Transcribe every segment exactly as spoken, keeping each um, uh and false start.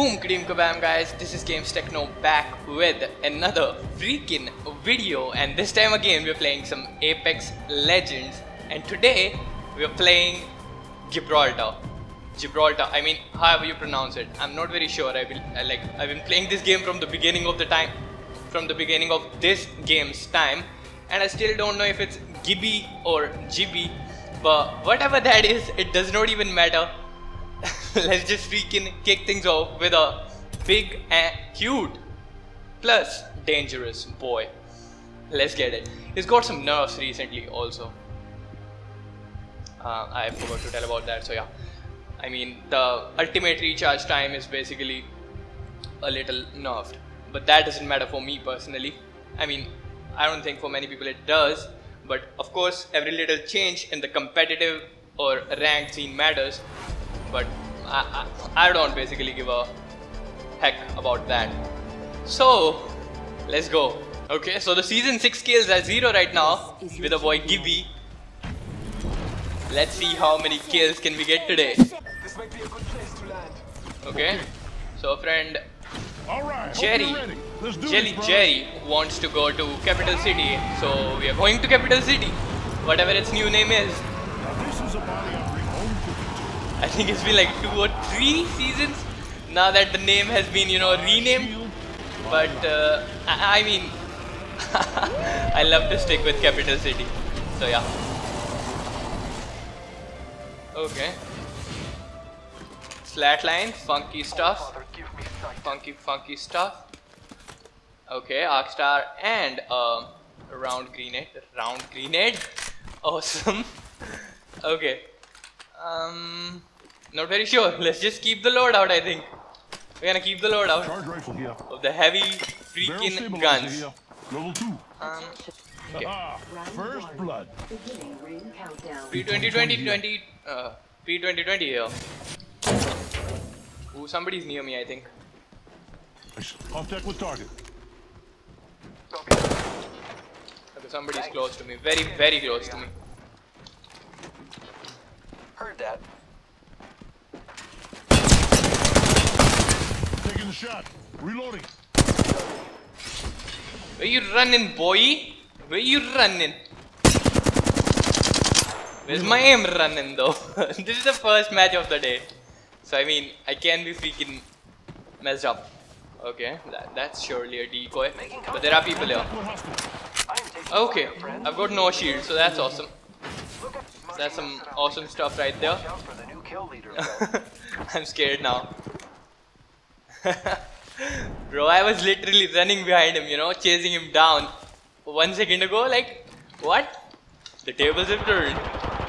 Boom, kadeem, kabam, guys, this is GamesTechno back with another freaking video, and this time again we're playing some Apex Legends, and today we're playing Gibraltar. Gibraltar, I mean, however you pronounce it, I'm not very sure. I will, I like, I've been playing this game from the beginning of the time, from the beginning of this game's time, and I still don't know if it's Gibby or Gibby, but whatever that is, it does not even matter. Let's just freaking kick things off with a big and cute plus dangerous boy. Let's get it. He's got some nerfs recently also. Uh, I forgot to tell about that, so yeah. I mean, the ultimate recharge time is basically a little nerfed. But that doesn't matter for me personally. I mean, I don't think for many people it does. But of course, every little change in the competitive or ranked scene matters. But I, I, I don't basically give a heck about that. So, let's go. Okay, so the season six kills are zero right now with a boy Gibby. Let's see how many kills can we get today. This might be a good place to land. Okay, so friend Jerry, Jelly Jerry wants to go to Capital City. So, we are going to Capital City, whatever its new name is. I think it's been like two or three seasons now that the name has been, you know, renamed. But uh, I, I mean, I love to stick with Capital City. So yeah. Okay. Slatlines, funky stuff, funky funky stuff. Okay, arc star and uh, round grenade, round grenade. Awesome. Okay. Um. Not very sure. Let's just keep the load out, I think. We're gonna keep the load out of the heavy freaking guns. Um, okay. First blood. Pre twenty twenty twenty. Uh, pre twenty twenty here. Ooh, somebody's near me, I think. Contact with target. Okay, somebody's close to me. Very, very close to me. Heard that. Taking the shot. Reloading. Where you running, boy? Where you running? Where's my aim running though? This is the first match of the day. So I mean, I can be freaking messed up. Okay, that, that's surely a decoy. But there are people here. Okay, I've got no shield, so that's awesome. That's some awesome stuff right there. I'm scared now. Bro, I was literally running behind him, you know, chasing him down. One second ago, like, what? The tables have turned.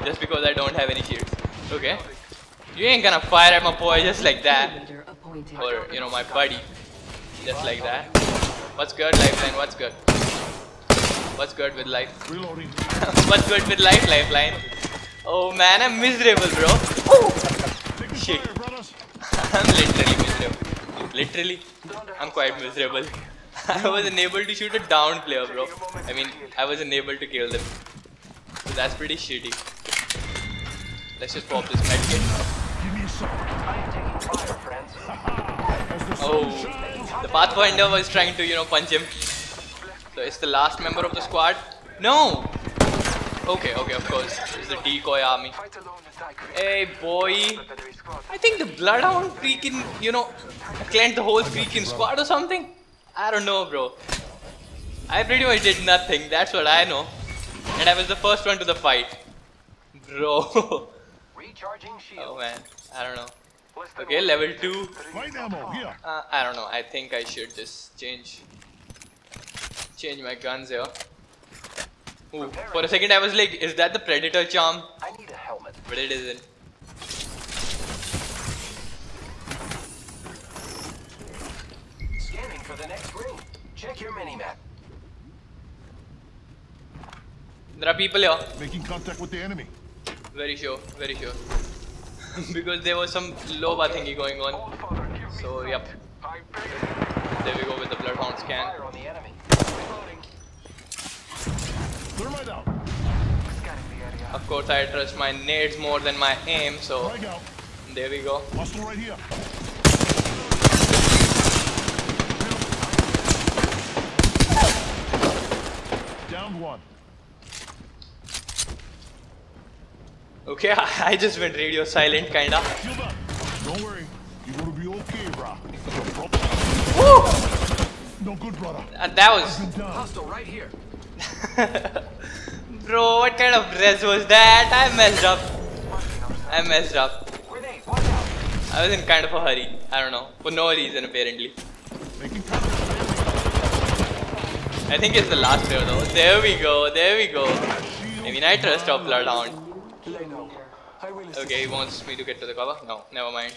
Just because I don't have any shields. Okay. You ain't gonna fire at my boy just like that. Or, you know, my buddy. Just like that. What's good, lifeline? What's good? What's good with life? What's good with life, lifeline? Oh man, I'm miserable, bro. Ooh. Shit. I'm literally miserable. Literally, I'm quite miserable. I wasn't able to shoot a down player, bro. I mean, I wasn't able to kill them. So that's pretty shitty. Let's just pop this medkit. Oh, the Pathfinder was trying to, you know, punch him. So it's the last member of the squad. No! Okay, okay, of course. It's the decoy army. Hey, boy. I think the Bloodhound freaking, you know, cleansed the whole freaking squad or something. I don't know, bro. I pretty much did nothing. That's what I know. And I was the first one to the fight. Bro. Oh, man. I don't know. Okay, level two. Uh, I don't know. I think I should just change, change my guns here. Ooh, for a second I was like, is that the Predator charm? I need a helmet. But it isn't. Scanning for the next room. Check your minimap. There are people here. Making contact with the enemy. Very sure, very sure. Because there was some Loba thingy going on. So, yep. There we go with the Bloodhound scan. Of course, I trust my nades more than my aim, so there we go. Okay, I just went radio silent, kinda. Don't worry, you're gonna be okay, brah. Woo! No good, brother. Uh, that was hostile right here. Bro, what kind of res was that? I messed up. I messed up. I was in kind of a hurry. I don't know, for no reason apparently. I think it's the last player though. There we go. There we go. I mean, I trust our Bloodhound. Okay, he wants me to get to the cover. No, never mind.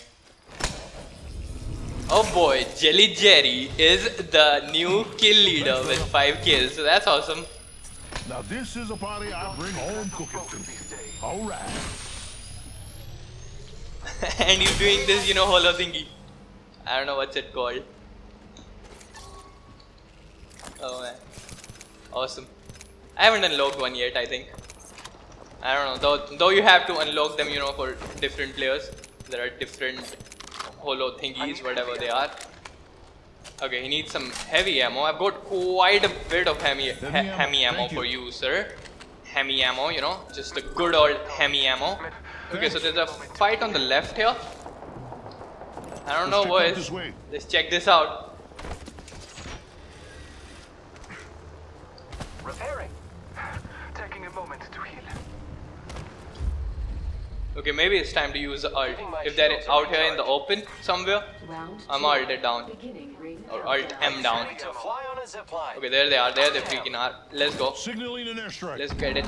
Oh boy, Jelly Jerry is the new kill leader with five kills. So that's awesome. Now this is a party I bring home cooking to. All right. And he's doing this, you know, holo thingy. I don't know what's it called. Oh man, awesome. I haven't unlocked one yet, I think. I don't know, though, though you have to unlock them, you know, for different players. There are different holo thingies, whatever they are. Okay, he needs some heavy ammo. I've got quite a bit of hemi, he, hemi ammo for you, sir. Hemi ammo, you know, just the good old hemi ammo. Okay, so there's a fight on the left here. I don't know, boys. Let's check this out. Repairing. Taking a moment to heal. Okay, maybe it's time to use the ult. If they're out here in the open somewhere, I'm ulted down. Or alt M down. Okay, there they are. There they freaking are. Let's go. Let's get it.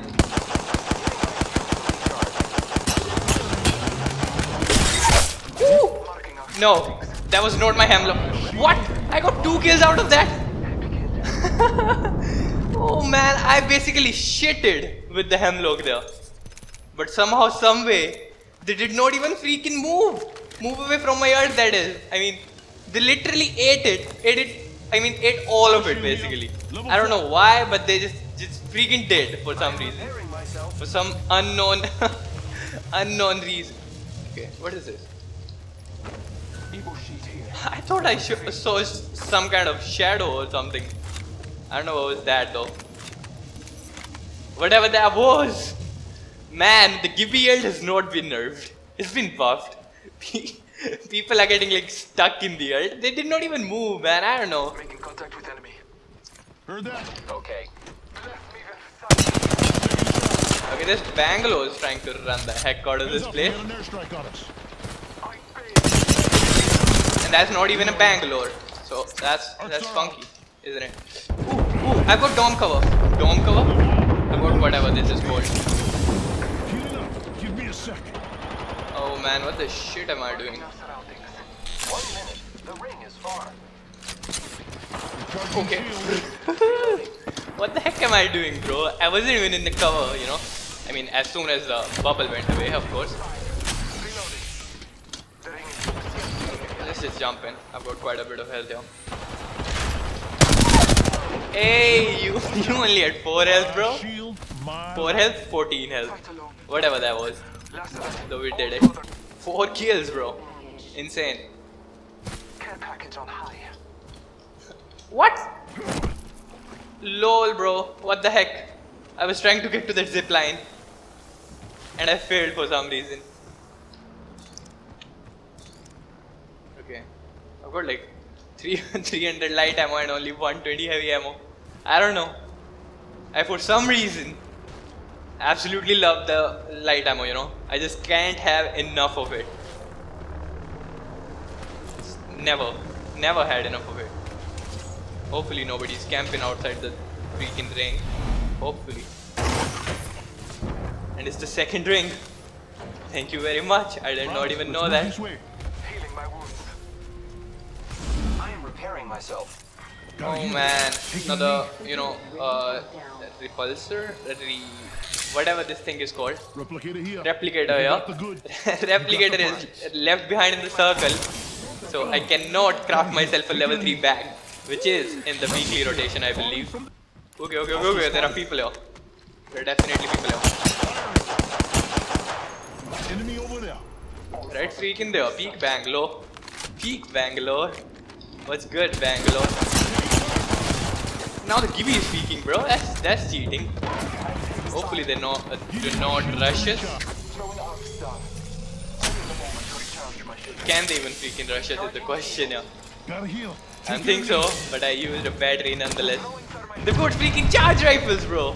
Woo! No, that was not my hemlock. What? I got two kills out of that. Oh man, I basically shitted with the hemlock there. But somehow, someway, they did not even freaking move. Move away from my ult, that is. I mean, they literally ate it. Ate it. I mean, ate all of it, basically. I don't know why, but they just, just freaking did for some reason. For some unknown, unknown reason. Okay, what is this? I thought I saw some kind of shadow or something. I don't know what was that though. Whatever that was. Man, the Gibby ult has not been nerfed. It's been buffed. People are getting like stuck in the ult. They did not even move, man. I don't know. Making contact with enemy. Heard that? Okay. Okay, this Bangalore is trying to run the heck out of this place. And that's not even a Bangalore. So that's that's funky, isn't it? Ooh, ooh, I've got dome cover. Dome cover? I've got whatever this is called. Give me a sec. Oh man, what the shit am I doing? One minute, the ring is far. Okay. What the heck am I doing, bro? I wasn't even in the cover, you know? I mean, as soon as the bubble went away, of course. Just jump in. I've got quite a bit of health here. Hey, you, you only had four health, bro. Four health, fourteen health. Whatever that was. Though we did it. Four kills, bro. Insane. Care package on high. What? Lol, bro. What the heck? I was trying to get to that zip line, and I failed for some reason. I've got like three hundred light ammo and only one twenty heavy ammo. I don't know. I, for some reason, absolutely love the light ammo, you know. I just can't have enough of it. Just never, never had enough of it. Hopefully nobody's camping outside the freaking ring. Hopefully. And it's the second ring. Thank you very much. I did not even know that. Myself. Oh man, another, you know, uh, repulsor, re whatever this thing is called. Replicator here. Replicator, yeah. Replicator is left behind in the circle, so I cannot craft myself a level three bag, which is in the weekly rotation, I believe. Okay, okay, okay, okay. There are people here. There are definitely people here. Enemy over there. Right freaking there. Peak Bangalore. Peak Bangalore. What's good, Bangalore? Now the Gibby is speaking, bro. That's that's cheating. Hopefully they not uh, do not rush us. Can they even freaking rush us is the question, yeah. I don't think so, but I used a bad ray nonetheless. They've got freaking charge rifles, bro!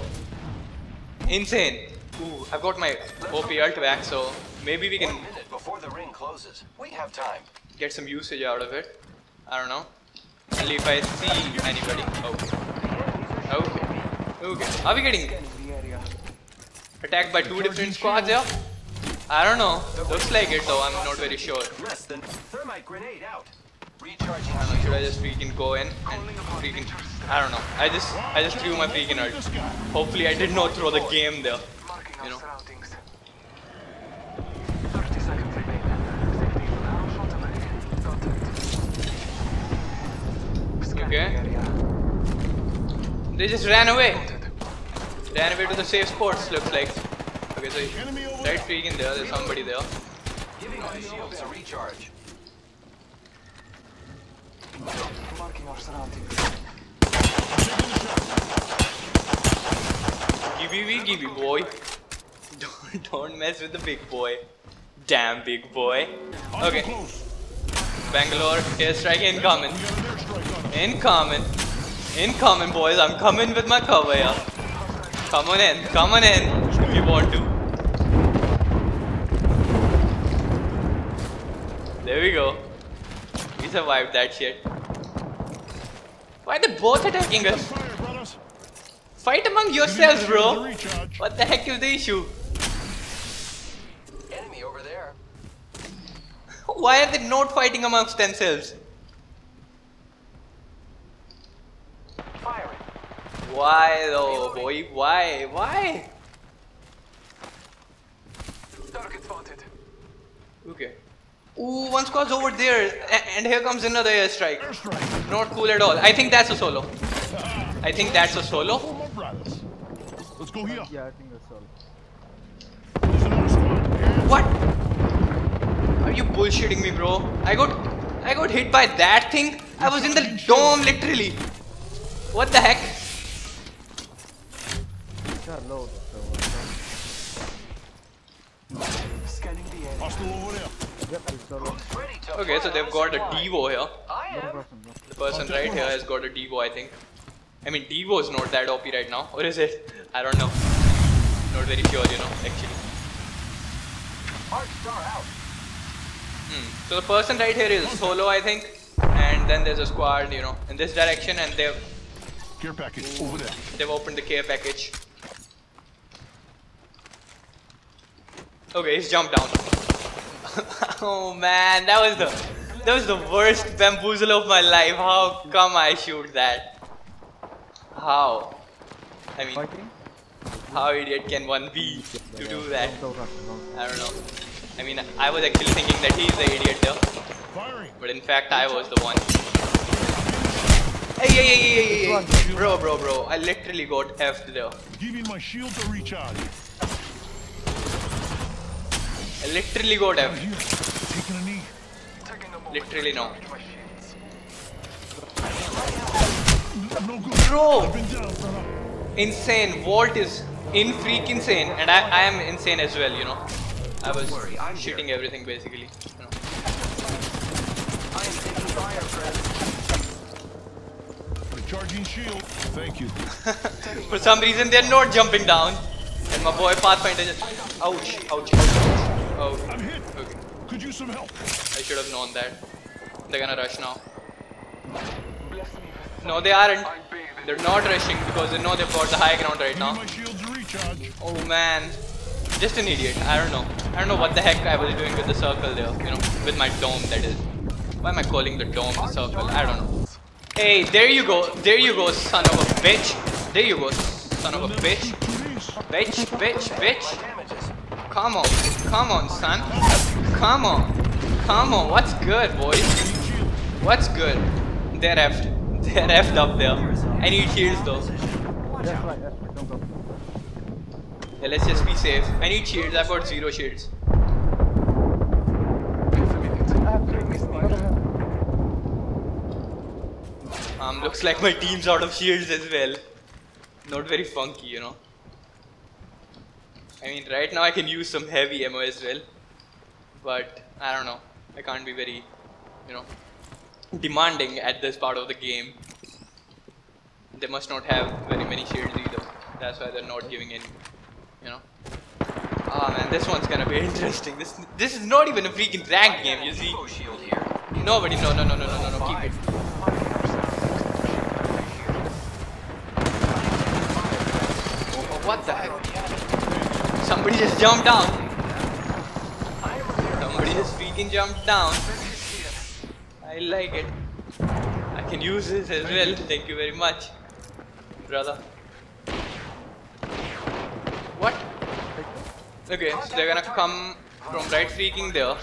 Insane. Ooh, I've got my O P ult back, so maybe we can before the ring closes. We have time. Get some usage out of it. I don't know. Only if I see anybody. Oh. Okay. Okay. Are we getting attacked by two different squads here? Yeah? I don't know. Looks like it though, I'm not very sure. Thermite grenade out. Recharging. I don't know, should I just freaking go in and freaking I don't know. I just I just threw my freaking ult. Hopefully I did not throw the game there. You know. Okay. They just ran away. Ran away to the safe spots, looks like. Okay, so right freaking there, there's somebody there. Giving our shields a recharge. Marking our surroundings. Gibby, we Gibby boy. Don't, don't mess with the big boy. Damn big boy. Okay. Bangalore, airstrike incoming. Incoming. Incoming boys, I'm coming with my cover here. Come on in, come on in if you want to. There we go. We survived that shit. Why are they both attacking us? Fight among yourselves, bro. What the heck is the issue? Enemy over there. Why are they not fighting amongst themselves? Firing. Why though, boy? Why? Why? Target spotted. Okay. Ooh, one squad's over there, a and here comes another airstrike. Not cool at all. I think that's a solo. I think that's a solo. Let's go here. Yeah, I think that's solo. What? Are you bullshitting me, bro? I got, I got hit by that thing. I was in the dome, literally. What the heck? Scanning the area. Okay, so they've got a Devo here. The person right here has got a Devo, I think. I mean, Devo is not that O P right now, or is it? I don't know. Not very sure, you know, actually. Arc star out. Hmm. So the person right here is solo, I think, and then there's a squad, you know, in this direction, and they've care package over there. They've opened the care package. Okay, he's jumped down. Oh man, that was the that was the worst bamboozle of my life. How come I shoot that? How? I mean, how idiot can one be to do that? I don't know. I mean, I was actually thinking that he's the idiot though, but in fact I was the one. Hey, hey, hey, hey, hey, hey. Bro, bro, bro! I literally got F'd there. Give me my shield to recharge. I literally got him. Literally no. Bro! Insane. Vault is in freak insane. And I, I am insane as well, you know. I was shooting everything basically. You know. Recharging shield. Thank you. For some reason they're not jumping down. And my boy Pathfinder just ouch, ouch, ouch. Oh, I'm hit. Okay. Could you some help? I should have known that. They're gonna rush now. No, they aren't. They're not rushing because they know they've got the high ground right now. Oh man, just an idiot. I don't know. I don't know what the heck I was doing with the circle there. You know, with my dome that is. Why am I calling the dome the circle? I don't know. Hey, there you go. There you go, son of a bitch. There you go, son of a bitch. Bitch, bitch, bitch. Come on, come on, son. Come on, come on. What's good, boys? What's good? They're effed. They're effed up there. I need shields though. Yeah, let's just be safe. I need shields. I've got zero shields. Um, looks like my team's out of shields as well. Not very funky, you know. I mean, right now I can use some heavy ammo as well, but I don't know. I can't be very, you know, demanding at this part of the game. They must not have very many shields either. That's why they're not giving in, you know. Ah man, this one's gonna be interesting. This this is not even a freaking ranked game, you see. Nobody, no, no, no, no, no, no, no, keep it. Oh, what the heck? Somebody just jumped down. Somebody just freaking jumped down. I like it. I can use this as well. Thank you very much, brother. What? Okay, so they're gonna come from right freaking there.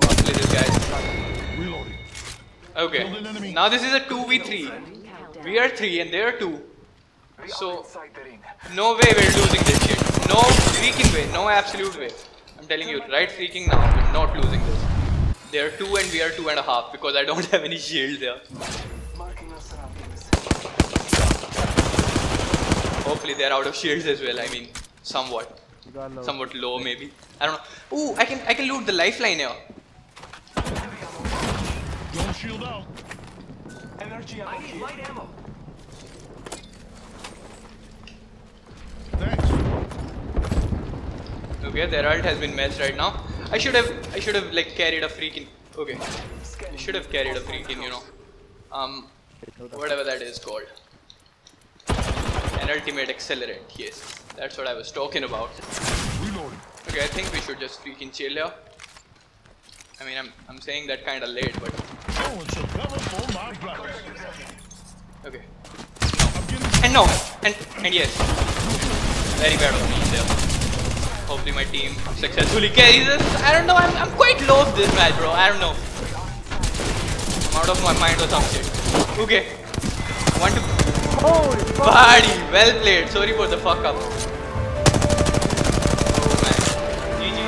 Hopefully this guy. Okay, now this is a two v three. We are three and they are two. So, no way we're losing this shit. No freaking way, no absolute way. I'm telling you, right freaking now, we're not losing this. They are two and we are two and a half because I don't have any shield there. Hopefully they're out of shields as well, I mean, somewhat. Low. Somewhat low maybe. I don't know. Ooh, I can I can loot the lifeline here. Don't shield out. Energy ammo. I need light ammo. Thanks. Okay, their ult has been messed right now. I should have I should have like carried a freaking okay. I should have carried a freaking, you know. Um whatever that is called. An ultimate accelerant, yes. That's what I was talking about. Okay, I think we should just freaking chill here. I mean, I'm I'm saying that kinda late, but okay. And no, and and yes. Very bad of me there. Hopefully my team successfully carries this. I don't know, I'm I'm quite low of this match, bro. I don't know. I'm out of my mind or some shit. Okay. One to Party, well played. Sorry for the fuck up. Oh man, G G.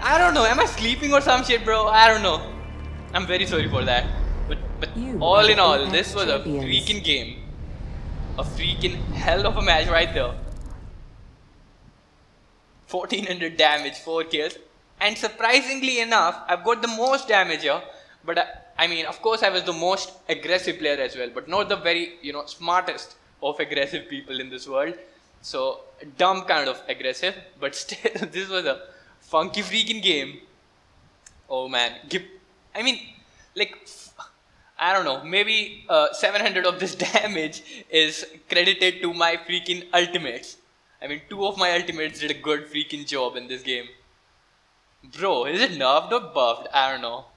I don't know. Am I sleeping or some shit, bro? I don't know. I'm very sorry for that. But but all in all, this was a freaking game, a freaking hell of a match right there. fourteen hundred damage, four kills, and surprisingly enough, I've got the most damage here. But I, I mean, of course, I was the most aggressive player as well, but not the very, you know, smartest of aggressive people in this world. So, dumb kind of aggressive, but still, this was a funky freaking game. Oh man, Gib I mean, like, I don't know, maybe uh, seven hundred of this damage is credited to my freaking ultimates. I mean, two of my ultimates did a good freaking job in this game. Bro, is it nerfed or buffed? I don't know.